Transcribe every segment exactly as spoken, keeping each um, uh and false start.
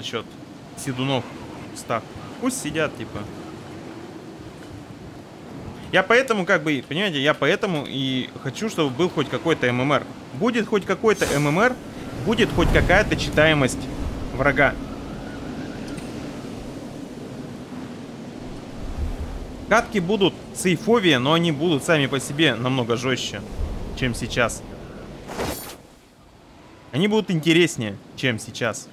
насчет седунов в стах. Пусть сидят, типа. Я поэтому, как бы, понимаете, я поэтому и хочу, чтобы был хоть какой-то ММР. Будет хоть какой-то ММР, будет хоть какая-то читаемость врага. Катки будут сейфовее, но они будут сами по себе намного жестче, чем сейчас. Они будут интереснее, чем сейчас.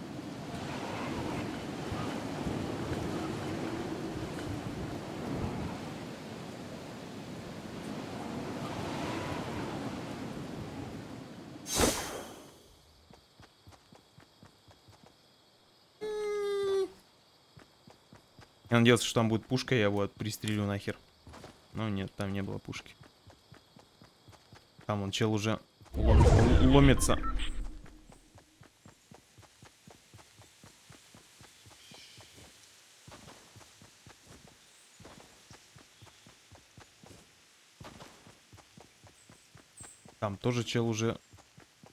Я надеялся, что там будет пушка, я его пристрелю нахер. Но нет, там не было пушки. Там он, чел, уже лом... ломится. Там тоже чел уже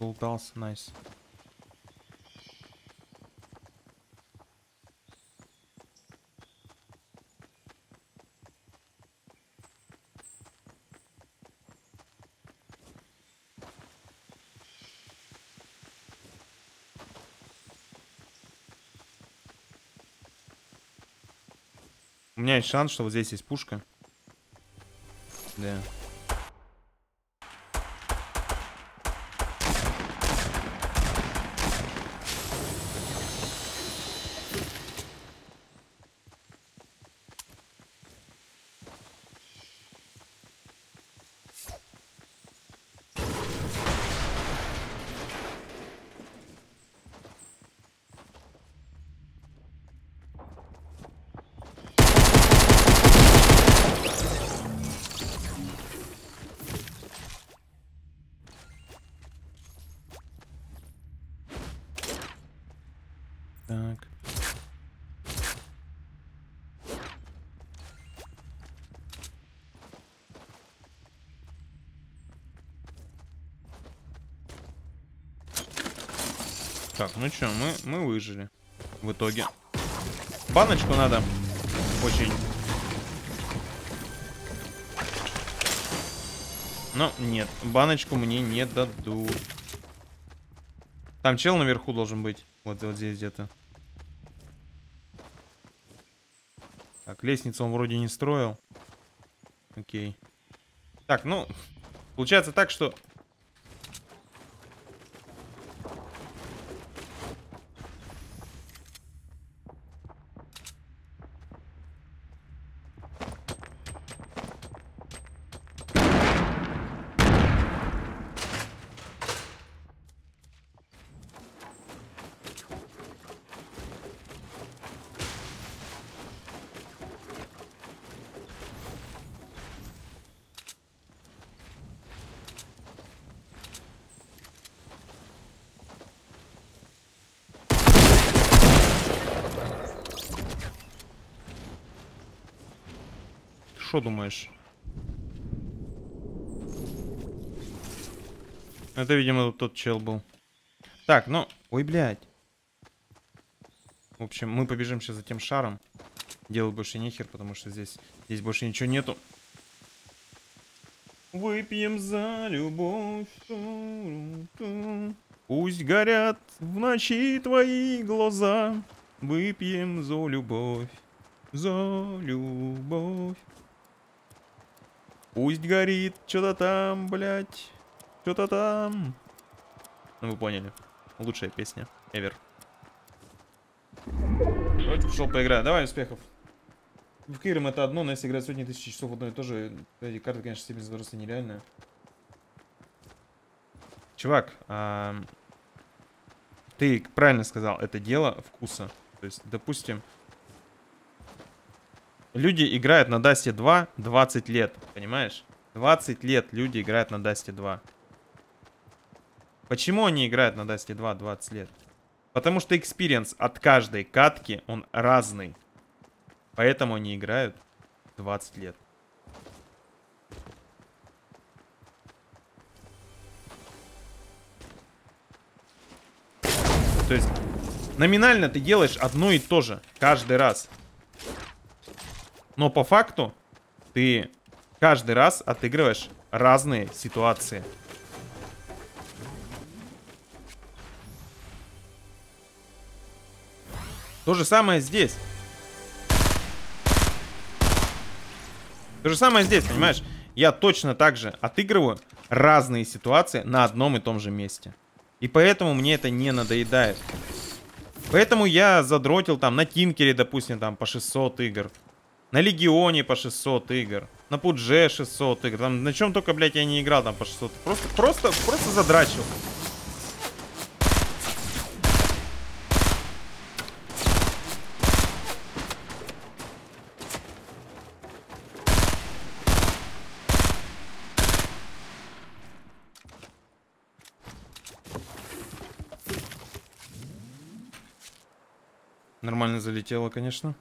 болтался, найс. У меня есть шанс, что вот здесь есть пушка. Да. Так. Так, ну что, мы, мы выжили в итоге. Баночку надо очень. Но нет, баночку мне не дадут. Там чел наверху должен быть. Вот, вот здесь где-то. Так, лестницу он вроде не строил. Окей. Так, ну, получается так, что... Что думаешь? Это, видимо, тот чел был. Так, ну... Ой, блядь. В общем, мы побежим сейчас за тем шаром. Делать больше нехер, потому что здесь... Здесь больше ничего нету. Выпьем за любовь. Пусть горят в ночи твои глаза. Выпьем за любовь. За любовь. Пусть горит, что-то там, блядь, что-то там. Ну вы поняли, лучшая песня ever. Давайте пошел поиграть, давай, успехов. В Кирм это одно, но если играть сотни тысяч часов в одно и то же, эти карты, конечно, себе взрослые нереальные. Чувак, а... ты правильно сказал, это дело вкуса. То есть, допустим... Люди играют на Dust два двадцать лет, понимаешь? двадцать лет люди играют на Dust два. Почему они играют на Dust два двадцать лет? Потому что экспириенс от каждой катки, он разный. Поэтому они играют двадцать лет. То есть Номинально ты делаешь одно и то же каждый раз. Но по факту ты каждый раз отыгрываешь разные ситуации. То же самое здесь. То же самое здесь, понимаешь? Я точно так же отыгрываю разные ситуации на одном и том же месте. И поэтому мне это не надоедает. Поэтому я задротил там на Тинкере, допустим, там по шестьсот игр. На Легионе по шестьсот игр. На Пудже шестьсот игр. Там на чем только, блядь, я не играл там по шестьсот. Просто, просто, просто задрачил. Нормально залетело, конечно.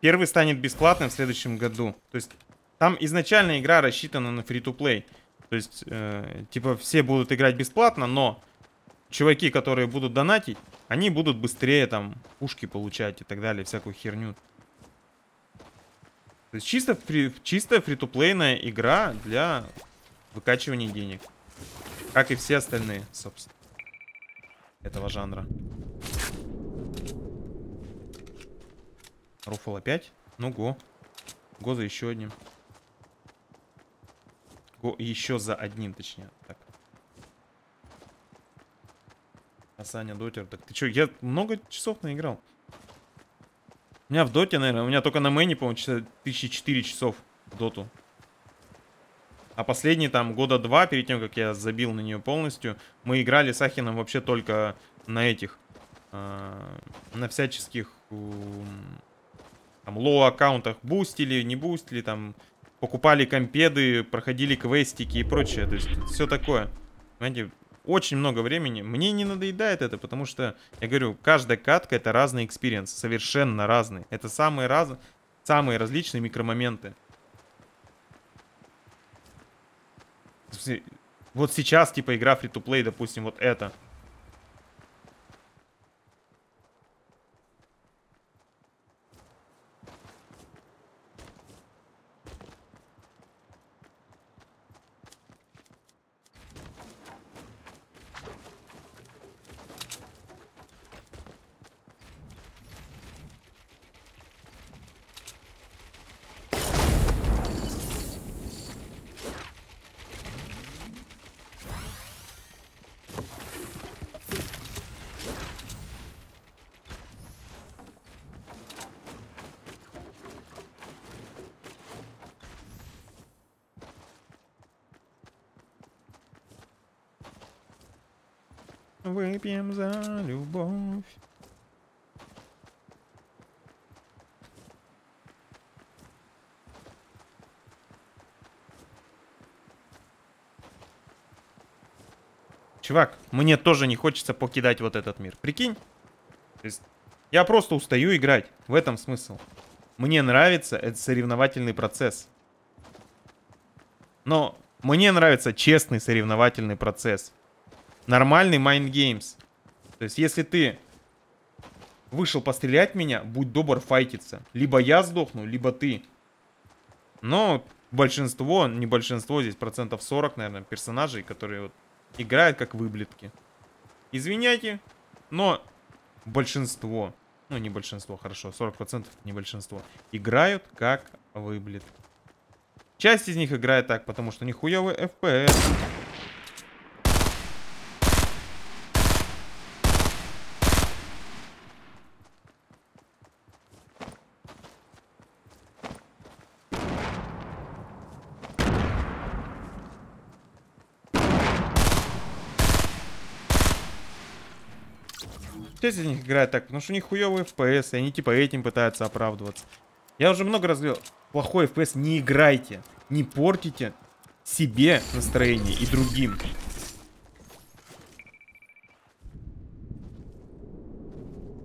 Первый станет бесплатным в следующем году. То есть там изначально игра рассчитана на фри-ту-плей. То есть э, типа все будут играть бесплатно, но чуваки, которые будут донатить, они будут быстрее там пушки получать и так далее, всякую херню. То есть чисто фри, чисто фри-ту-плейная игра для выкачивание денег. Как и все остальные, собственно, этого жанра. Руфал опять? Ну, го. Го за еще одним. Го еще за одним, точнее. Так. А Саня дотер. Так ты че? Я много часов наиграл. У меня в доте, наверное, у меня только на мэне, по-моему, тысяча четыре часов в доту. А последние там года два, перед тем, как я забил на нее полностью, мы играли с Ахином вообще только на этих, э, на всяческих э, там лоу-аккаунтах. Бустили, не бустили, там покупали компеды, проходили квестики и прочее. То есть все такое. Понимаете, очень много времени. Мне не надоедает это, потому что, я говорю, каждая катка — это разный экспириенс, совершенно разный. Это самые, раз... самые различные микромоменты. Вот сейчас, типа, игра фри-ту-плей, допустим, вот это. Выпьем за любовь. Чувак, мне тоже не хочется покидать вот этот мир. Прикинь? То есть я просто устаю играть. В этом смысл. Мне нравится этот соревновательный процесс. Но мне нравится честный соревновательный процесс. Нормальный Mind Games. То есть, если ты вышел пострелять меня, будь добр файтиться. Либо я сдохну, либо ты. Но большинство, не большинство, здесь процентов сорок, наверное, персонажей, которые вот играют как выблядки. Извиняйте, но большинство, ну не большинство, хорошо, сорок процентов не большинство, играют как выблядки. Часть из них играет так, потому что нихуевый эф пи эс. Часть из них играет так, потому что у них хуёвый эф пи эс, и они типа этим пытаются оправдываться. Я уже много раз говорил, плохой эф пи эс не играйте, не портите себе настроение и другим.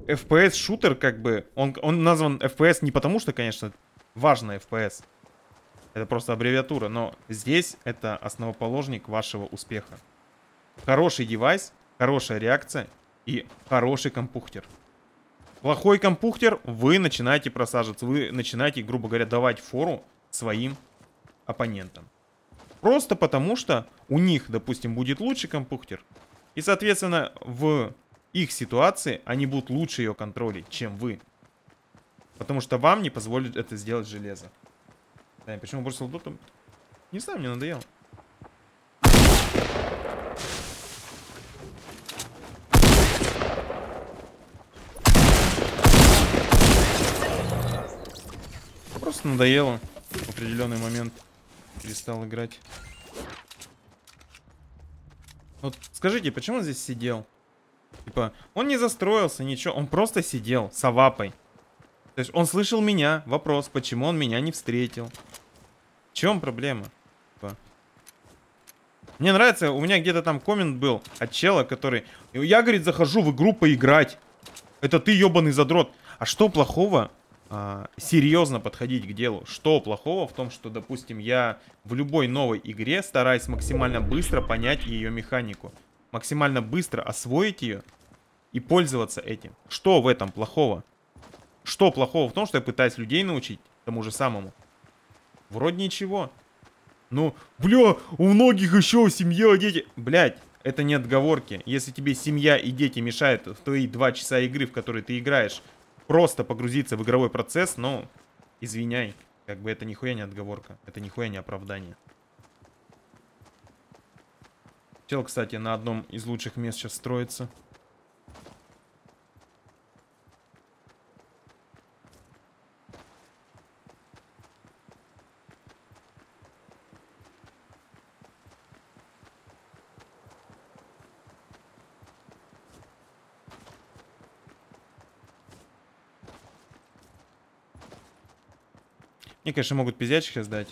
эф пи эс-шутер, как бы, он, он назван эф пи эс не потому, что, конечно, важно эф пи эс. Это просто аббревиатура, но здесь это основоположник вашего успеха. Хороший девайс, хорошая реакция и хороший компьютер. Плохой компьютер, вы начинаете просаживаться, вы начинаете, грубо говоря, давать фору своим оппонентам. Просто потому, что у них, допустим, будет лучший компьютер. И, соответственно, в их ситуации они будут лучше ее контролить, чем вы. Потому что вам не позволит это сделать железо. Да, почему бросил дотом? Не знаю, мне надоело. Просто надоело. В определенный момент перестал играть. Вот скажите, почему он здесь сидел? Типа, он не застроился, ничего. Он просто сидел с авапой. То есть он слышал меня. Вопрос, почему он меня не встретил? В чем проблема? Типа. Мне нравится, у меня где-то там коммент был от чела, который... Я, говорит, захожу в игру поиграть. Это ты, ебаный задрот. А что плохого... А, серьезно подходить к делу. Что плохого в том, что, допустим, я в любой новой игре стараюсь максимально быстро понять ее механику, максимально быстро освоить ее и пользоваться этим. Что в этом плохого? Что плохого в том, что я пытаюсь людей научить тому же самому? Вроде ничего. Ну, бля, у многих еще семья, дети. Блять, это не отговорки. Если тебе семья и дети мешают в твои два часа игры, в которые ты играешь, просто погрузиться в игровой процесс, но, извиняй, как бы это нихуя не отговорка, это нихуя не оправдание. Чел, кстати, на одном из лучших мест сейчас строится. Мне, конечно, могут пиздячек сейчас дать.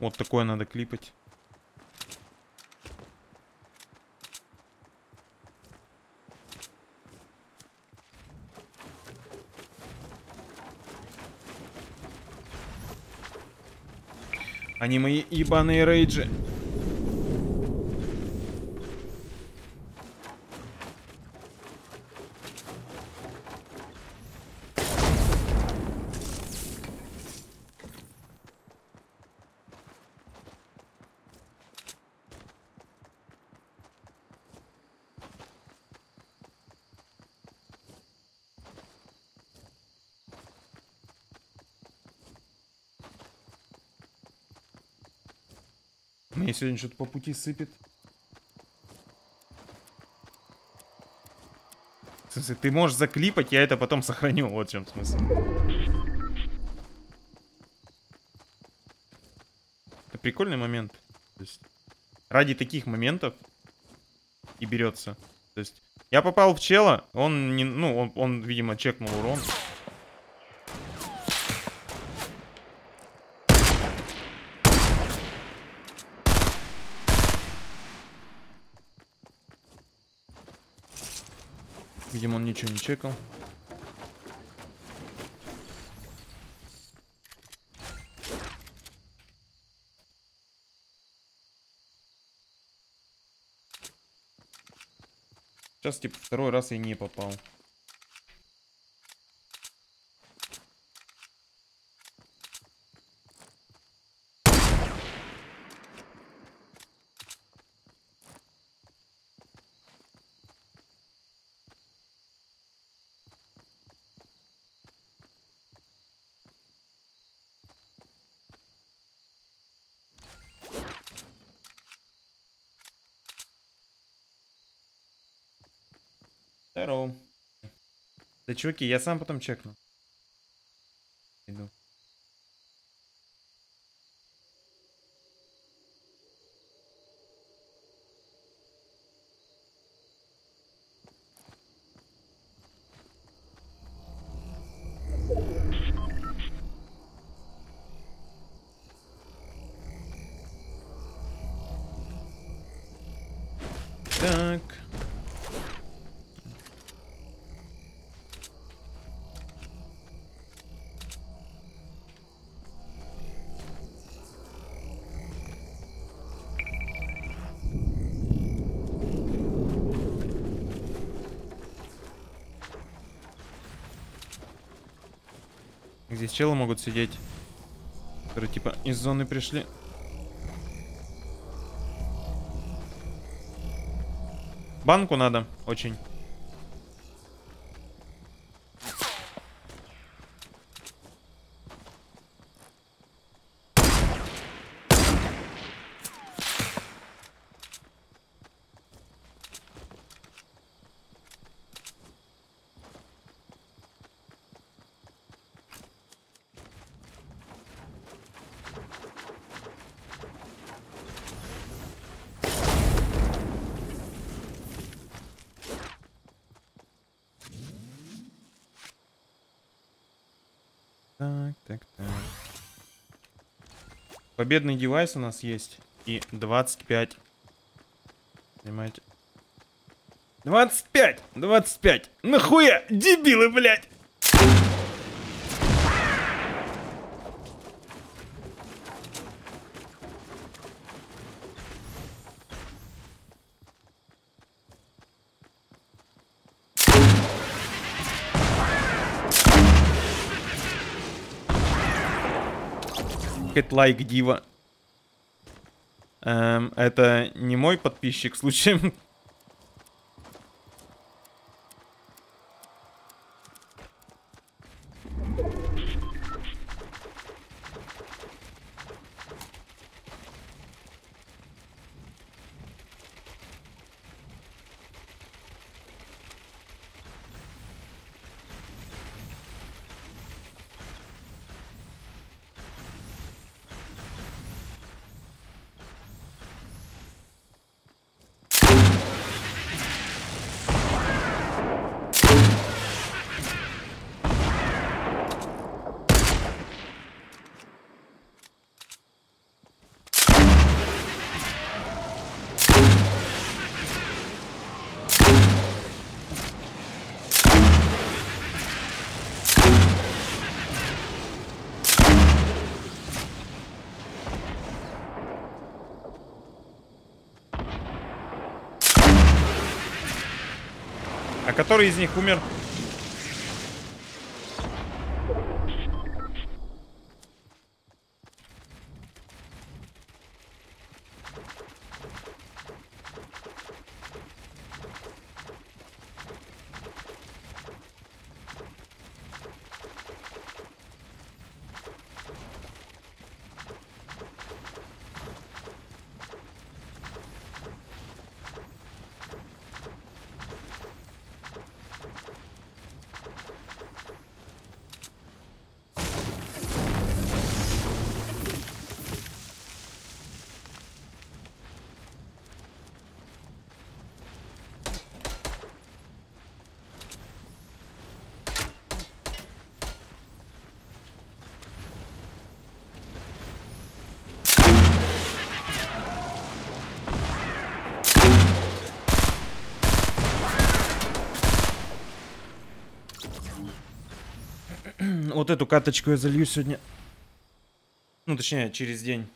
Вот такое надо клипать. Они мои ебаные рейджи. Мне сегодня что-то по пути сыпет. В смысле, ты можешь заклипать, я это потом сохраню. Вот в чем смысл. Это прикольный момент. То есть, ради таких моментов и берется. То есть, я попал в чела, он, не, ну, он, он, видимо, чекнул урон. Видимо, он ничего не чекал. Сейчас, типа, второй раз я не попал. Здорово. Да, чуваки, я сам потом чекну. Иду. Так. Здесь челы могут сидеть, которые типа из зоны пришли. Банку надо очень. Так, так, так. Победный девайс у нас есть. И двадцать пять. Понимаете? двадцать пять! двадцать пять! Нахуя? Дебилы, блядь! Лайк дива. Эм, это не мой подписчик случаем. Который из них умер? Вот эту карточку я залью сегодня. Ну, точнее, через день.